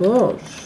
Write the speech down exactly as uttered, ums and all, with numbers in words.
bush.